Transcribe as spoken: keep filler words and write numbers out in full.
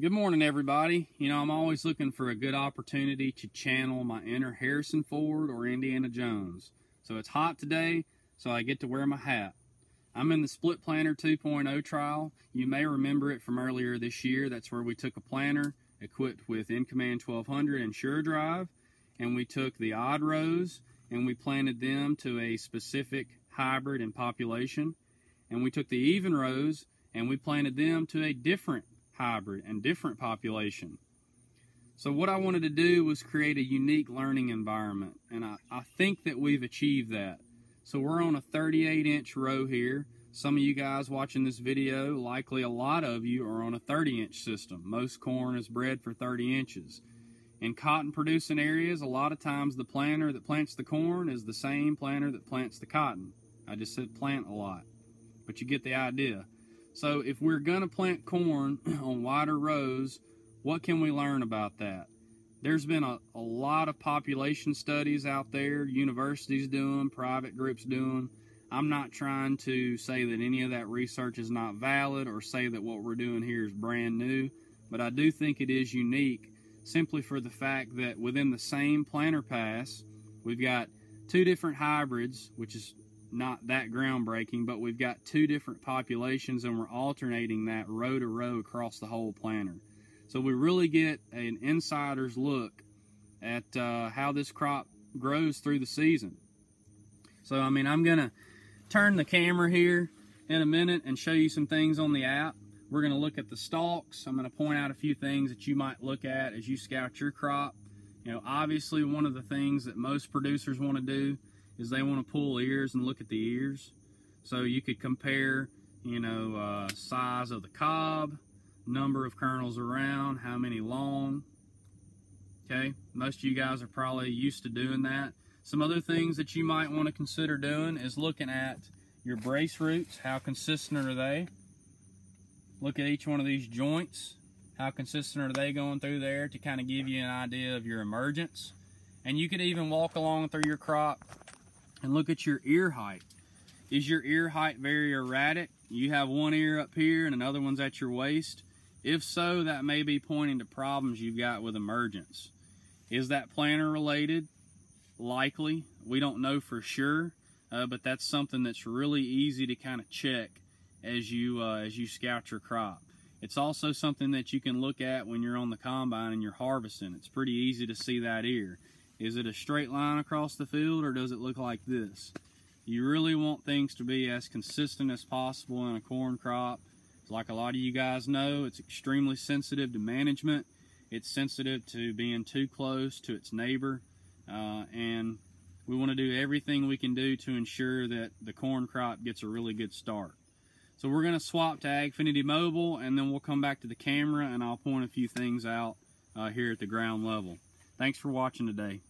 Good morning, everybody. You know, I'm always looking for a good opportunity to channel my inner Harrison Ford or Indiana Jones. So it's hot today, so I get to wear my hat. I'm in the Split Planner two point oh trial. You may remember it from earlier this year. That's where we took a planner equipped with In Command twelve hundred and SureDrive, and we took the odd rows and we planted them to a specific hybrid and population. And we took the even rows and we planted them to a different hybrid and different population. So what I wanted to do was create a unique learning environment, and I, I think that we've achieved that. So we're on a thirty-eight inch row here. Some of you guys watching this video, likely a lot of you, are on a thirty inch system. Most corn is bred for thirty inches. In cotton producing areas, a lot of times the planter that plants the corn is the same planter that plants the cotton. I just said plant a lot, but you get the idea. So if we're going to plant corn on wider rows, what can we learn about that? There's been a, a lot of population studies out there, universities doing, private groups doing. I'm not trying to say that any of that research is not valid or say that what we're doing here is brand new, but I do think it is unique simply for the fact that within the same planter pass, we've got two different hybrids, which is not that groundbreaking, but we've got two different populations and we're alternating that row to row across the whole planter. So we really get an insider's look at uh, how this crop grows through the season. So I mean, I'm gonna turn the camera here in a minute and show you some things on the app. We're gonna look at the stalks. I'm gonna point out a few things that you might look at as you scout your crop. You know, obviously one of the things that most producers want to do is they want to pull ears and look at the ears. So you could compare, you know, uh, size of the cob, number of kernels around, how many long. Okay, most of you guys are probably used to doing that. Some other things that you might want to consider doing is looking at your brace roots. How consistent are they? Look at each one of these joints. How consistent are they going through there to kind of give you an idea of your emergence? And you could even walk along through your crop and look at your ear height. Is your ear height very erratic? You have one ear up here and another one's at your waist. If so, that may be pointing to problems you've got with emergence. Is that planter related? Likely. We don't know for sure, uh, but that's something that's really easy to kind of check as you, uh, as you scout your crop. It's also something that you can look at when you're on the combine and you're harvesting. It's pretty easy to see that ear. Is it a straight line across the field or does it look like this? You really want things to be as consistent as possible in a corn crop. Like a lot of you guys know, it's extremely sensitive to management. It's sensitive to being too close to its neighbor. Uh, and we want to do everything we can do to ensure that the corn crop gets a really good start. So we're going to swap to Agfinity Mobile and then we'll come back to the camera and I'll point a few things out uh, here at the ground level. Thanks for watching today.